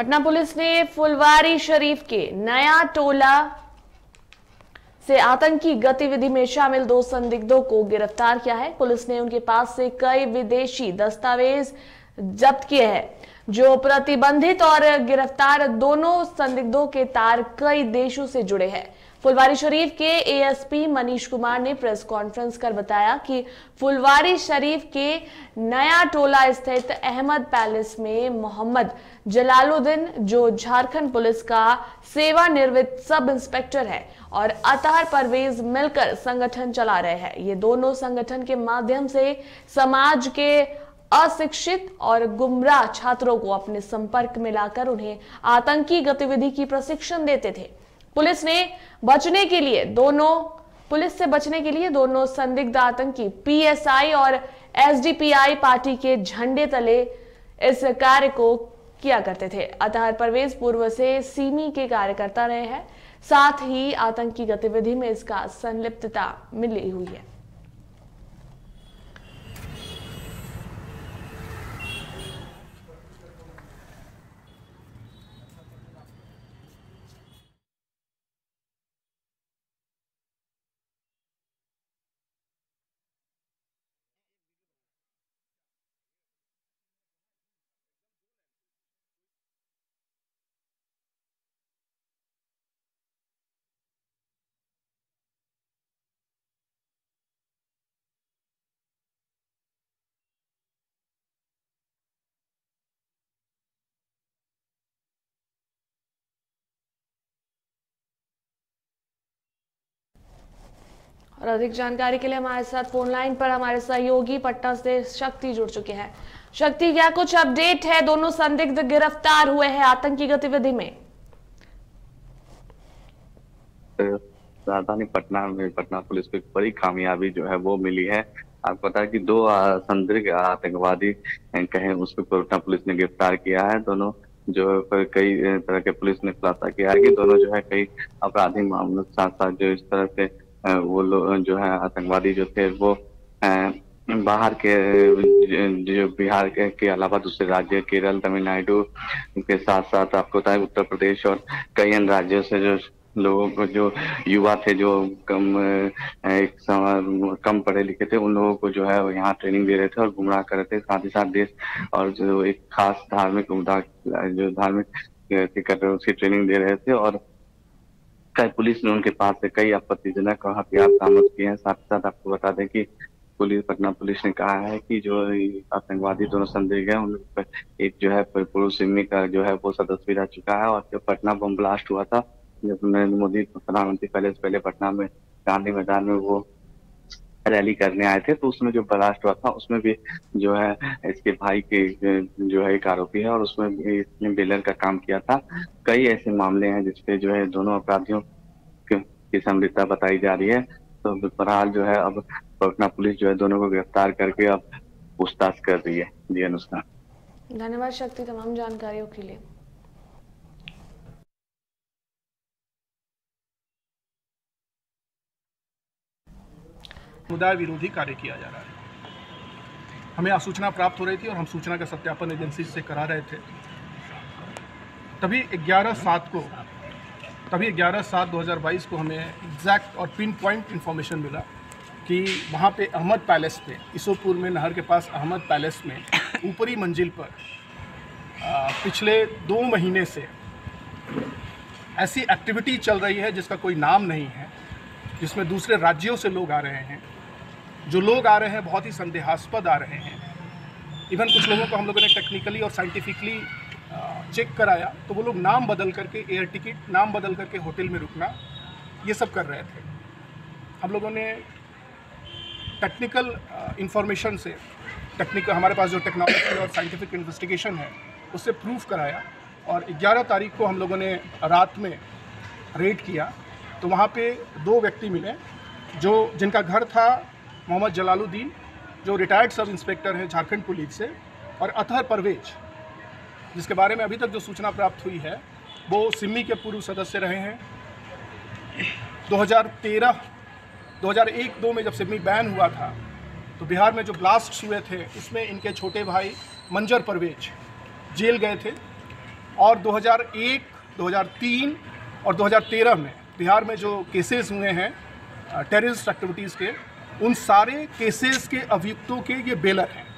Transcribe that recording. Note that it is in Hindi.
पटना पुलिस ने फुलवारी शरीफ के नया टोला से आतंकी गतिविधि में शामिल दो संदिग्धों को गिरफ्तार किया है। पुलिस ने उनके पास से कई विदेशी दस्तावेज जब्त किए हैं, जो प्रतिबंधित और गिरफ्तार दोनों संदिग्धों के तार कई देशों से जुड़े हैं। फुलवारी शरीफ के एएसपी मनीष कुमार ने प्रेस कॉन्फ्रेंस कर बताया कि फुलवारी शरीफ के नया टोला स्थित अहमद पैलेस में मोहम्मद जलालुद्दीन, जो झारखंड पुलिस का सेवानिवृत्त सब इंस्पेक्टर है, और अतहर परवेज मिलकर संगठन चला रहे हैं। ये दोनों संगठन के माध्यम से समाज के अशिक्षित और गुमराह छात्रों को अपने संपर्क में लाकर उन्हें आतंकी गतिविधि की प्रशिक्षण देते थे। पुलिस से बचने के लिए दोनों संदिग्ध आतंकी पीएसआई और एसडीपीआई पार्टी के झंडे तले इस कार्य को किया करते थे। अतहर परवेज पूर्व से सिमी के कार्यकर्ता रहे हैं, साथ ही आतंकी गतिविधि में इसका संलिप्तता मिली हुई है। और अधिक जानकारी के लिए हमारे साथ फोन लाइन पर हमारे सहयोगी पटना से शक्ति जुड़ चुके हैं। शक्ति, क्या कुछ अपडेट है? दोनों संदिग्ध गिरफ्तार हुए हैं आतंकी गतिविधि में। राजधानी पटना में पटना पुलिस को एक बड़ी कामयाबी जो है वो मिली है। आपको पता है कि दो संदिग्ध आतंकवादी कहे उसको पटना पुलिस ने गिरफ्तार किया है। दोनों जो कई तरह के पुलिस ने खुलासा किया है कि दोनों जो है कई आपराधिक मामलों के साथ साथ जो इस तरह से वो लोग जो है आतंकवादी जो थे वो बाहर के जो बिहार के अलावा दूसरे राज्य केरल तमिलनाडु के साथ साथ आपको पता है उत्तर प्रदेश और कई अन्य राज्यों से जो लोगों को जो युवा थे जो कम पढ़े लिखे थे उन लोगों को जो है यहाँ ट्रेनिंग दे रहे थे और गुमराह कर रहे थे। साथ ही साथ देश और जो एक खास धार्मिक जो धार्मिक कर रहे उसकी ट्रेनिंग दे रहे थे और पुलिस ने उनके पास से कई आपत्तिजनक हथियार बरामद किए हैं। साथ ही साथ आपको बता दें कि पटना पुलिस ने कहा है कि जो आतंकवादी दोनों संदिग्ध हैं उन पर एक जो है पूर्व सिमी का जो है वो सदस्य भी रह चुका है। और जब पटना बम ब्लास्ट हुआ था, जब नरेंद्र मोदी प्रधानमंत्री पहले से पहले पटना में गांधी मैदान में वो रैली करने आए थे तो उसमें जो ब्लास्ट हुआ था उसमें भी जो है इसके भाई के जो है एक आरोपी है और उसमें भी इसने बेलर का काम किया था। कई ऐसे मामले हैं जिसपे जो है दोनों अपराधियों की संलिप्तता बताई जा रही है। तो फिलहाल जो है अब पटना पुलिस जो है दोनों को गिरफ्तार करके अब पूछताछ कर रही है। जी अनुष्का, धन्यवाद शक्ति तमाम जानकारियों के लिए। समुदाय विरोधी कार्य किया जा रहा है। हमें सूचना प्राप्त हो रही थी और हम सूचना का सत्यापन एजेंसी से करा रहे थे। तभी 11/7/2022 को हमें एग्जैक्ट और पिन पॉइंट इन्फॉर्मेशन मिला कि वहाँ पे अहमद पैलेस पे इसोपुर में नहर के पास अहमद पैलेस में ऊपरी मंजिल पर पिछले 2 महीने से ऐसी एक्टिविटी चल रही है जिसका कोई नाम नहीं है, जिसमें दूसरे राज्यों से लोग आ रहे हैं। जो लोग आ रहे हैं बहुत ही संदेहास्पद आ रहे हैं। इवन कुछ लोगों को हम लोगों ने टेक्निकली और साइंटिफिकली चेक कराया तो वो लोग नाम बदल करके एयर टिकट, नाम बदल करके होटल में रुकना, ये सब कर रहे थे। हम लोगों ने टेक्निकल इंफॉर्मेशन से हमारे पास जो टेक्नोलॉजी और साइंटिफिक इन्वेस्टिगेशन है उससे प्रूफ कराया और 11 तारीख को हम लोगों ने रात में रेड किया तो वहाँ पे 2 व्यक्ति मिले जिनका घर था मोहम्मद जलालुद्दीन, जो रिटायर्ड सब इंस्पेक्टर हैं झारखंड पुलिस से, और अतहर परवेज, जिसके बारे में अभी तक जो सूचना प्राप्त हुई है वो सिमी के पूर्व सदस्य रहे हैं। 2001-2 में जब सिमी बैन हुआ था तो बिहार में जो ब्लास्ट हुए थे उसमें इनके छोटे भाई मंजर परवेज जेल गए थे और 2001, 2003 और 2013 में बिहार में जो केसेस हुए हैं टेररिस्ट एक्टिविटीज़ के, उन सारे केसेस के अभियुक्तों के ये बेलर हैं।